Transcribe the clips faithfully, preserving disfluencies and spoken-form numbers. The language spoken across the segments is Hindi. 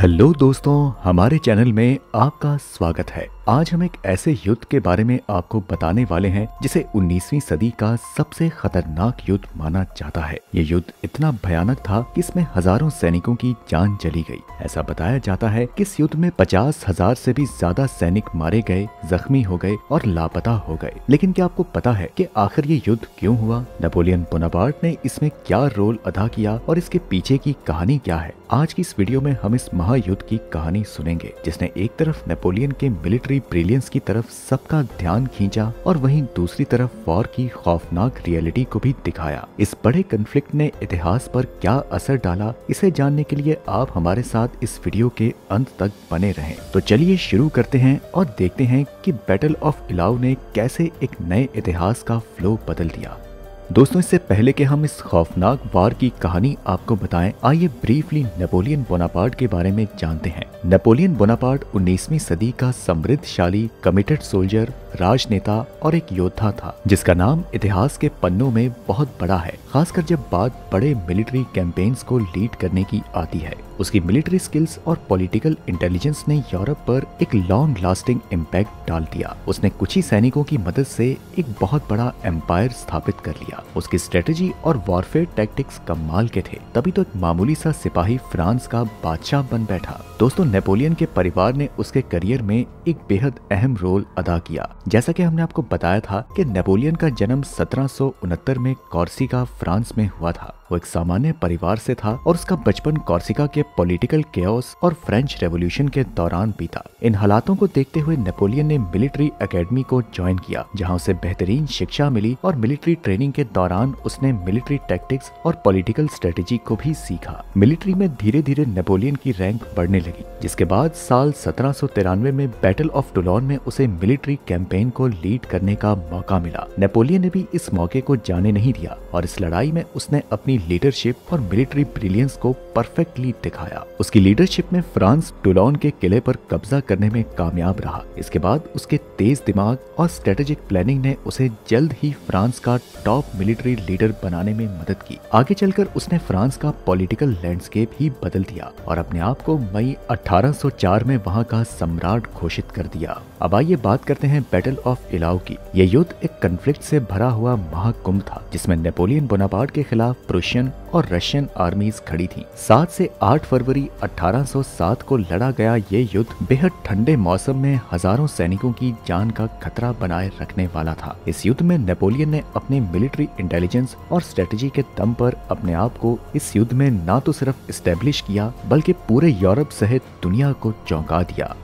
हेलो दोस्तों, हमारे चैनल में आपका स्वागत है। आज हम एक ऐसे युद्ध के बारे में आपको बताने वाले हैं जिसे उन्नीसवीं सदी का सबसे खतरनाक युद्ध माना जाता है। ये युद्ध इतना भयानक था कि इसमें हजारों सैनिकों की जान चली गई। ऐसा बताया जाता है कि इस युद्ध में पचास हजार से भी ज्यादा सैनिक मारे गए, जख्मी हो गए और लापता हो गए। लेकिन क्या आपको पता है कि आखिर ये युद्ध क्यों हुआ? नेपोलियन बोनापार्ट ने इसमें क्या रोल अदा किया और इसके पीछे की कहानी क्या है? आज की इस वीडियो में हम इस महायुद्ध की कहानी सुनेंगे जिसने एक तरफ नेपोलियन के मिलिट्री ब्रिलियंस की तरफ सबका ध्यान खींचा और वहीं दूसरी तरफ वॉर की खौफनाक रियलिटी को भी दिखाया। इस बड़े कन्फ्लिक्ट ने इतिहास पर क्या असर डाला, इसे जानने के लिए आप हमारे साथ इस वीडियो के अंत तक बने रहें। तो चलिए शुरू करते हैं और देखते हैं कि बैटल ऑफ इलाऊ ने कैसे एक नए इतिहास का फ्लो बदल दिया। दोस्तों, इससे पहले कि हम इस खौफनाक वार की कहानी आपको बताएं, आइए ब्रीफली नेपोलियन बोनापार्ट के बारे में जानते हैं। नेपोलियन बोनापार्ट उन्नीसवीं सदी का समृद्धशाली, कमिटेड सोल्जर, राजनेता और एक योद्धा था जिसका नाम इतिहास के पन्नों में बहुत बड़ा है, खासकर जब बात बड़े मिलिट्री कैंपेन्स को लीड करने की आती है। उसकी मिलिट्री स्किल्स और पॉलिटिकल इंटेलिजेंस ने यूरोप पर एक लॉन्ग लास्टिंग इम्पैक्ट डाल दिया। उसने कुछ ही सैनिकों की मदद से एक बहुत बड़ा एम्पायर स्थापित कर लिया। उसकी स्ट्रेटेजी और वॉरफेयर टैक्टिक्स कमाल के थे, तभी तो एक मामूली सा सिपाही फ्रांस का बादशाह बन बैठा। दोस्तों, नेपोलियन के परिवार ने उसके करियर में एक बेहद अहम रोल अदा किया। जैसा कि हमने आपको बताया था कि नेपोलियन का जन्म सत्रह सौ उनहत्तर में कॉर्सिका, फ्रांस में हुआ था। वो एक सामान्य परिवार से था और उसका बचपन कॉर्सिका के पॉलिटिकल केओस और फ्रेंच रेवोल्यूशन के दौरान बीता। इन हालातों को देखते हुए नेपोलियन ने मिलिट्री एकेडमी को ज्वाइन किया, जहां उसे बेहतरीन शिक्षा मिली और मिलिट्री ट्रेनिंग के दौरान उसने मिलिट्री टैक्टिक्स और पॉलिटिकल स्ट्रेटेजी को भी सीखा। मिलिट्री में धीरे धीरे नेपोलियन की रैंक बढ़ने लगी, जिसके बाद साल सत्रह सौ तिरानवे में बैटल ऑफ टुलोन में उसे मिलिट्री कैंपेन को लीड करने का मौका मिला। नेपोलियन ने भी इस मौके को जाने नहीं दिया और इस लड़ाई में उसने अपनी लीडरशिप और मिलिट्री ब्रिलियंस को परफेक्टली दिखाया। उसकी लीडरशिप में फ्रांस टुलोन के किले पर कब्जा करने में कामयाब रहा। इसके बाद उसके तेज दिमाग और स्ट्रेटेजिक प्लानिंग ने उसे जल्द ही फ्रांस का टॉप मिलिट्री लीडर बनाने में मदद की। आगे चलकर उसने फ्रांस का पॉलिटिकल लैंडस्केप ही बदल दिया और अपने आप को मई अठारह सौ चार में वहां का सम्राट घोषित कर दिया। अब आइए बात करते हैं बैटल ऑफ इलाऊ की। यह युद्ध एक कन्फ्लिक्ट से भरा हुआ महाकुंभ था जिसमें नेपोलियन बोनापार्ट के खिलाफ प्रुशियन और रशियन आर्मीज खड़ी थीं। सात से आठ फरवरी अठारह सौ सात को लड़ा गया ये युद्ध बेहद ठंडे मौसम में हजारों सैनिकों की जान का खतरा बनाए रखने वाला था। इस युद्ध में नेपोलियन ने अपने मिलिट्री इंटेलिजेंस और स्ट्रेटेजी के दम पर अपने आप को इस युद्ध में ना तो सिर्फ एस्टेब्लिश किया बल्कि पूरे यूरोप सहित दुनिया को चौंका दिया।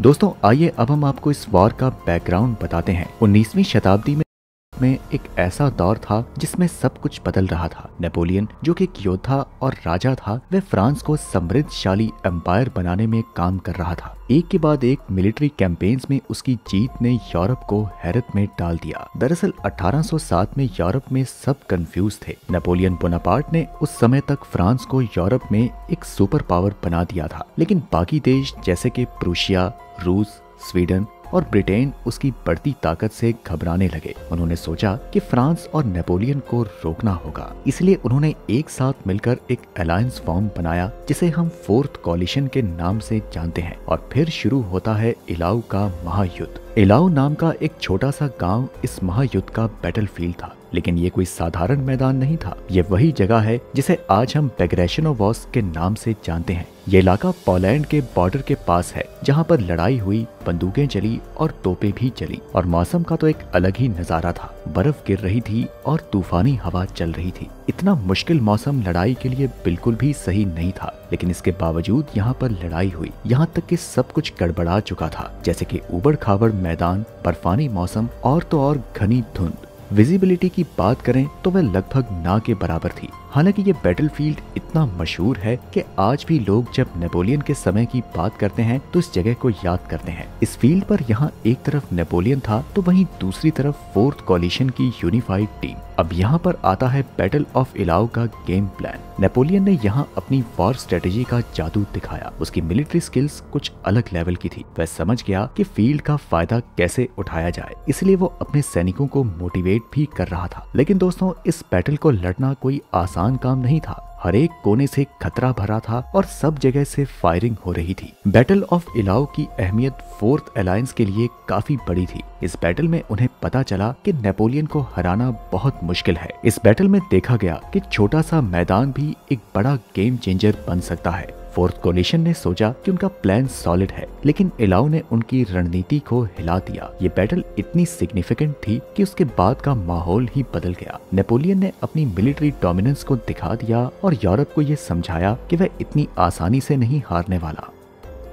दोस्तों, आइए अब हम आपको इस वॉर का बैकग्राउंड बताते हैं। उन्नीसवीं शताब्दी में में एक ऐसा दौर था जिसमें सब कुछ बदल रहा था। नेपोलियन, जो कि एक योद्धा और राजा था, वह फ्रांस को समृद्धशाली एम्पायर बनाने में काम कर रहा था। एक के बाद एक मिलिट्री कैंपेन्स में उसकी जीत ने यूरोप को हैरत में डाल दिया। दरअसल अठारह सौ सात में यूरोप में सब कंफ्यूज थे। नेपोलियन बोनापार्ट ने उस समय तक फ्रांस को यूरोप में एक सुपर पावर बना दिया था, लेकिन बाकी देश जैसे कि प्रूशिया, रूस, स्वीडन और ब्रिटेन उसकी बढ़ती ताकत से घबराने लगे। उन्होंने सोचा कि फ्रांस और नेपोलियन को रोकना होगा, इसलिए उन्होंने एक साथ मिलकर एक अलायंस फॉर्म बनाया जिसे हम फोर्थ कॉलिशन के नाम से जानते हैं। और फिर शुरू होता है इलाऊ का महायुद्ध। इलाऊ नाम का एक छोटा सा गांव इस महायुद्ध का बैटलफील्ड था, लेकिन ये कोई साधारण मैदान नहीं था। ये वही जगह है जिसे आज हम बैग्रेशनोवस्क के नाम से जानते हैं। ये इलाका पोलैंड के बॉर्डर के पास है, जहाँ पर लड़ाई हुई, बंदूकें चली और तोपें भी चली। और मौसम का तो एक अलग ही नजारा था। बर्फ गिर रही थी और तूफानी हवा चल रही थी। इतना मुश्किल मौसम लड़ाई के लिए बिल्कुल भी सही नहीं था, लेकिन इसके बावजूद यहाँ पर लड़ाई हुई। यहाँ तक कि सब कुछ गड़बड़ा चुका था, जैसे कि उबड़ खाबड़ मैदान, बर्फानी मौसम और तो और घनी धुंध। विजिबिलिटी की बात करें तो वह लगभग ना के बराबर थी। हालांकि ये बैटलफील्ड इतना मशहूर है कि आज भी लोग जब नेपोलियन के समय की बात करते हैं तो इस जगह को याद करते हैं। इस फील्ड पर यहाँ एक तरफ नेपोलियन था तो वहीं दूसरी तरफ फोर्थ कॉलिशन की यूनिफाइड टीम। अब यहाँ पर आता है बैटल ऑफ इलाऊ का गेम प्लान। नेपोलियन ने यहाँ अपनी वॉर स्ट्रेटेजी का जादू दिखाया। उसकी मिलिट्री स्किल्स कुछ अलग लेवल की थी। वह समझ गया कि फील्ड का फायदा कैसे उठाया जाए, इसलिए वो अपने सैनिकों को मोटिवेट भी कर रहा था। लेकिन दोस्तों, इस बैटल को लड़ना कोई आसान काम नहीं था। हर एक कोने से खतरा भरा था और सब जगह से फायरिंग हो रही थी। बैटल ऑफ इलाउ की अहमियत फोर्थ अलायंस के लिए काफी बड़ी थी। इस बैटल में उन्हें पता चला कि नेपोलियन को हराना बहुत मुश्किल है। इस बैटल में देखा गया कि छोटा सा मैदान भी एक बड़ा गेम चेंजर बन सकता है। फोर्थ कॉलिशन ने सोचा कि उनका प्लान सॉलिड है, लेकिन इलाउ ने उनकी रणनीति को हिला दिया। ये बैटल इतनी सिग्निफिकेंट थी कि उसके बाद का माहौल ही बदल गया। नेपोलियन ने अपनी मिलिट्री डोमिनेंस को दिखा दिया और यूरोप को ये समझाया कि वह इतनी आसानी से नहीं हारने वाला।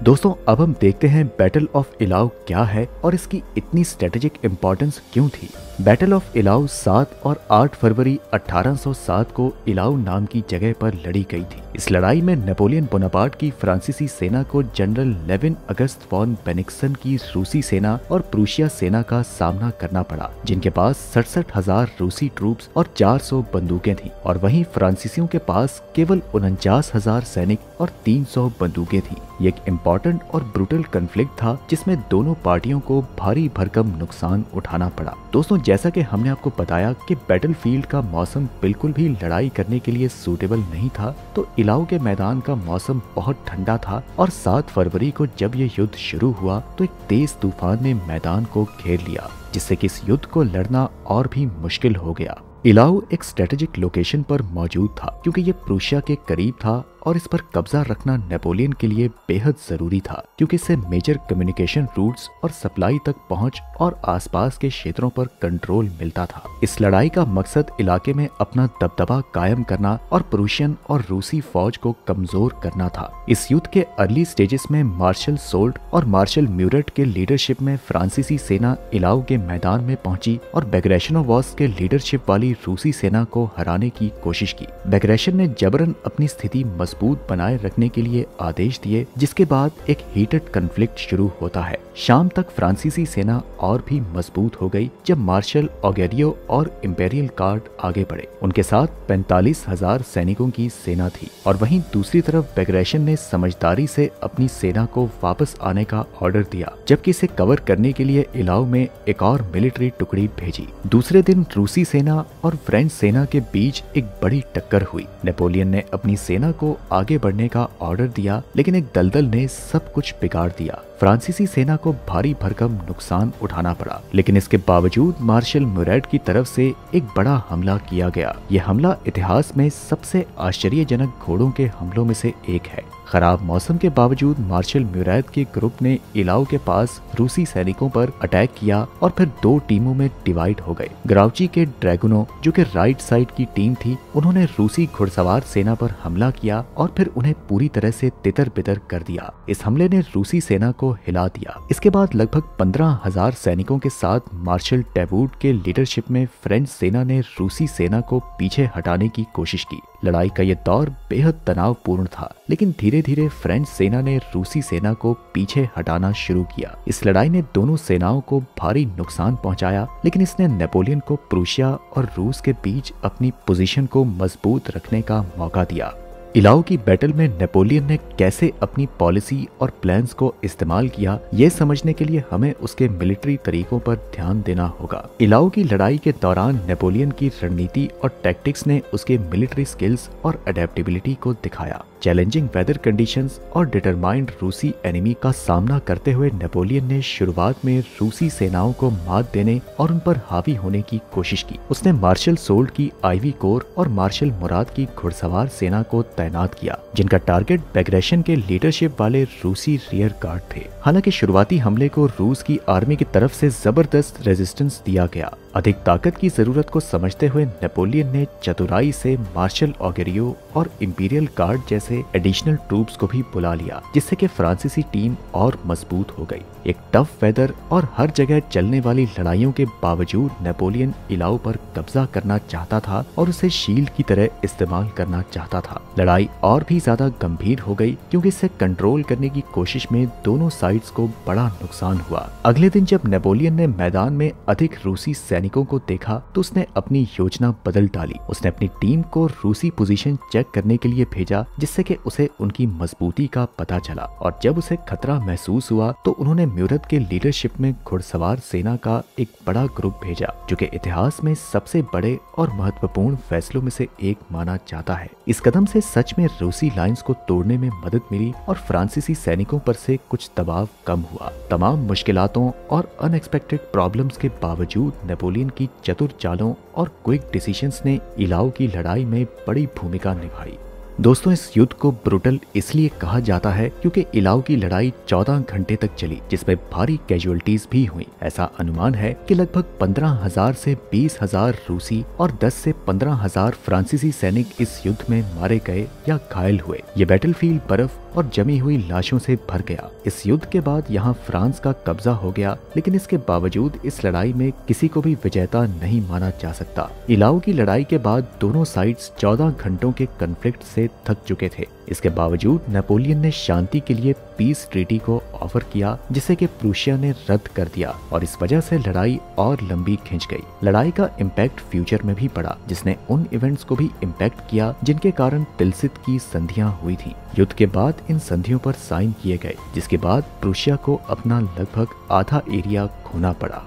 दोस्तों, अब हम देखते हैं बैटल ऑफ इलाउ क्या है और इसकी इतनी स्ट्रेटेजिक इम्पोर्टेंस क्यों थी। बैटल ऑफ इलाउ सात और आठ फरवरी अठारह सौ सात को इलाउ नाम की जगह पर लड़ी गई थी। इस लड़ाई में नेपोलियन बोनापार्ट की फ्रांसीसी सेना को general Levin August von Bennigsen की रूसी सेना और प्रूशिया सेना का सामना करना पड़ा, जिनके पास सड़सठ हजार रूसी ट्रूप्स और चार सौ बंदूकें थीं, और वहीं फ्रांसीसियों के पास केवल उनचास हजार सैनिक और तीन सौ बंदूकें थीं। ये एक इम्पोर्टेंट और ब्रूटल कन्फ्लिक्ट था जिसमें दोनों पार्टियों को भारी भरकम नुकसान उठाना पड़ा। दोस्तों, जैसा कि हमने आपको बताया कि बैटलफील्ड का मौसम बिल्कुल भी लड़ाई करने के लिए सूटेबल नहीं था, तो इलाउ के मैदान का मौसम बहुत ठंडा था और सात फरवरी को जब ये युद्ध शुरू हुआ तो एक तेज तूफान ने मैदान को घेर लिया, जिससे कि इस युद्ध को लड़ना और भी मुश्किल हो गया। इलाउ एक स्ट्रेटेजिक लोकेशन पर मौजूद था क्योंकि ये प्रूशिया के करीब था और इस पर कब्जा रखना नेपोलियन के लिए बेहद जरूरी था, क्योंकि इससे मेजर कम्युनिकेशन रूट्स और सप्लाई तक पहुंच और आसपास के क्षेत्रों पर कंट्रोल मिलता था। इस लड़ाई का मकसद इलाके में अपना दबदबा कायम करना और प्रूशियन और रूसी फौज को कमजोर करना था। इस युद्ध के अर्ली स्टेजेस में मार्शल सोल्ट और मार्शल म्यूरेट के लीडरशिप में फ्रांसीसी सेना इलाउ के मैदान में पहुंची और बैग्रेशनोवस्क के लीडरशिप वाली रूसी सेना को हराने की कोशिश की। बैग्रेशन ने जबरन अपनी स्थिति मजबूत बनाए रखने के लिए आदेश दिए, जिसके बाद एक हीटेड कन्फ्लिक्ट शुरू होता है। शाम तक फ्रांसीसी सेना और भी मजबूत हो गई जब मार्शल ऑगेरो और इम्पेरियल गार्ड आगे बढ़े। उनके साथ पैंतालीस हजार सैनिकों की सेना थी, और वहीं दूसरी तरफ बैग्रेशन ने समझदारी से अपनी सेना को वापस आने का ऑर्डर दिया, जबकि इसे कवर करने के लिए इलाउ में एक और मिलिट्री टुकड़ी भेजी। दूसरे दिन रूसी सेना और फ्रेंच सेना के बीच एक बड़ी टक्कर हुई। नेपोलियन ने अपनी सेना को आगे बढ़ने का ऑर्डर दिया, लेकिन एक दलदल ने सब कुछ बिगाड़ दिया। फ्रांसीसी सेना को भारी भरकम नुकसान उठाना पड़ा, लेकिन इसके बावजूद मार्शल मुरैट की तरफ से एक बड़ा हमला किया गया। यह हमला इतिहास में सबसे आश्चर्यजनक घोड़ों के हमलों में से एक है। खराब मौसम के बावजूद मार्शल म्यूरेट के ग्रुप ने इलाउ के पास रूसी सैनिकों पर अटैक किया और फिर दो टीमों में डिवाइड हो गए। ग्राउची के ड्रैगनों, जो कि राइट साइड की टीम थी, उन्होंने रूसी घुड़सवार सेना पर हमला किया और फिर उन्हें पूरी तरह से तितर बितर कर दिया। इस हमले ने रूसी सेना को हिला दिया। इसके बाद लगभग पंद्रह हजार सैनिकों के साथ मार्शल टैबूट के लीडरशिप में फ्रेंच सेना ने रूसी सेना को पीछे हटाने की कोशिश की। लड़ाई का यह दौर बेहद तनावपूर्ण था, लेकिन धीरे धीरे फ्रेंच सेना ने रूसी सेना को पीछे हटाना शुरू किया। इस लड़ाई ने दोनों सेनाओं को भारी नुकसान पहुंचाया, लेकिन इसने नेपोलियन को प्रूशिया और रूस के बीच अपनी पोजीशन को मजबूत रखने का मौका दिया। इलाउ की बैटल में नेपोलियन ने कैसे अपनी पॉलिसी और प्लान्स को इस्तेमाल किया, ये समझने के लिए हमें उसके मिलिट्री तरीकों पर ध्यान देना होगा। इलाउ की लड़ाई के दौरान नेपोलियन की रणनीति और टैक्टिक्स ने उसके मिलिट्री स्किल्स और अडेप्टेबिलिटी को दिखाया। चैलेंजिंग वेदर कंडीशंस और डिटरमाइंड रूसी एनिमी का सामना करते हुए नेपोलियन ने शुरुआत में रूसी सेनाओं को मात देने और उन पर हावी होने की कोशिश की। उसने मार्शल सोल्ट की आईवी कोर और मार्शल मुराद की घुड़सवार सेना को तैनात किया, जिनका टारगेट बैग्रेशन के लीडरशिप वाले रूसी रियर गार्ड थे। हालांकि शुरुआती हमले को रूस की आर्मी की तरफ से जबरदस्त रेजिस्टेंस दिया गया। अधिक ताकत की जरूरत को समझते हुए नेपोलियन ने चतुराई से मार्शल ऑगेरो और इंपीरियल गार्ड जैसे एडिशनल ट्रूप्स को भी बुला लिया, जिससे कि फ्रांसीसी टीम और मजबूत हो गई। एक टफ वेदर और हर जगह चलने वाली लड़ाइयों के बावजूद नेपोलियन इलाउ पर कब्जा करना चाहता था और उसे शील्ड की तरह इस्तेमाल करना चाहता था। लड़ाई और भी ज्यादा गंभीर हो गई क्योंकि इसे कंट्रोल करने की कोशिश में दोनों साइड्स को बड़ा नुकसान हुआ। अगले दिन जब नेपोलियन ने मैदान में अधिक रूसी सैनिकों को देखा तो उसने अपनी योजना बदल डाली। उसने अपनी टीम को रूसी पोजीशन चेक करने के लिए भेजा जिससे कि उसे उनकी मजबूती का पता चला, और जब उसे खतरा महसूस हुआ तो उन्होंने म्यूरत के लीडरशिप में घुड़सवार सेना का एक बड़ा ग्रुप भेजा जो कि इतिहास में सबसे बड़े और महत्वपूर्ण फैसलों में से एक माना जाता है। इस कदम से सच में रूसी लाइंस को तोड़ने में मदद मिली और फ्रांसीसी सैनिकों पर से कुछ दबाव कम हुआ। तमाम मुश्किलातों और अनएक्सपेक्टेड प्रॉब्लम्स के बावजूद नेपोलियन की चतुर चालों और क्विक डिसीजंस ने इलाऊ की लड़ाई में बड़ी भूमिका निभाई। दोस्तों, इस युद्ध को ब्रूटल इसलिए कहा जाता है क्योंकि इलाऊ की लड़ाई चौदह घंटे तक चली जिसमें भारी कैजुअलिटीज भी हुई। ऐसा अनुमान है कि लगभग पंद्रह हज़ार से बीस हज़ार रूसी और दस से पंद्रह हज़ार फ्रांसीसी सैनिक इस युद्ध में मारे गए या घायल हुए। ये बैटलफील्ड बर्फ और जमी हुई लाशों से भर गया। इस युद्ध के बाद यहाँ फ्रांस का कब्जा हो गया, लेकिन इसके बावजूद इस लड़ाई में किसी को भी विजेता नहीं माना जा सकता। इलाऊ की लड़ाई के बाद दोनों साइड्स चौदह घंटों के कन्फ्लिक्ट से थक चुके थे। इसके बावजूद नेपोलियन ने शांति के लिए पीस ट्रीटी को ऑफर किया जिसे कि प्रूशिया ने रद्द कर दिया, और इस वजह से लड़ाई और लंबी खिंच गई। लड़ाई का इम्पैक्ट फ्यूचर में भी पड़ा जिसने उन इवेंट्स को भी इम्पैक्ट किया जिनके कारण टिल्सित की संधियां हुई थी। युद्ध के बाद इन संधियों पर साइन किए गए जिसके बाद प्रूशिया को अपना लगभग आधा एरिया खोना पड़ा।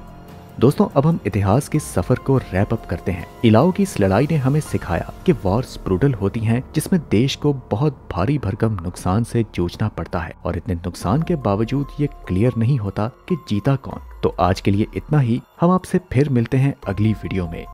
दोस्तों, अब हम इतिहास के सफर को रैप अप करते हैं। इलाऊ की इस लड़ाई ने हमें सिखाया कि वॉर्स ब्रूटल होती हैं जिसमें देश को बहुत भारी भरकम नुकसान से जूझना पड़ता है, और इतने नुकसान के बावजूद ये क्लियर नहीं होता कि जीता कौन। तो आज के लिए इतना ही। हम आपसे फिर मिलते हैं अगली वीडियो में।